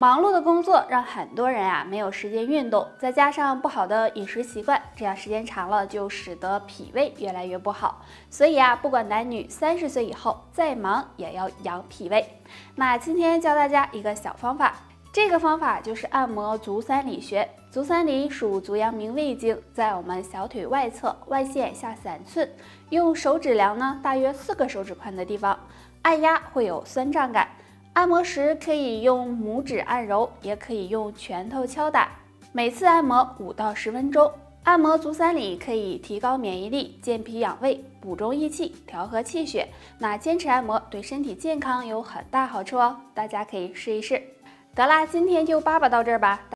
忙碌的工作让很多人没有时间运动，再加上不好的饮食习惯，这样时间长了就使得脾胃越来越不好。所以不管男女， 30岁以后再忙也要养脾胃。那今天教大家一个小方法，这个方法就是按摩足三里穴。足三里属足阳明胃经，在我们小腿外侧外线下3寸，用手指量呢大约4个手指宽的地方，按压会有酸胀感。 按摩时可以用拇指按揉，也可以用拳头敲打。每次按摩5到10分钟。按摩足三里可以提高免疫力、健脾养胃、补中益气、调和气血。那坚持按摩对身体健康有很大好处哦，大家可以试一试。得啦，今天就叭叭到这儿吧。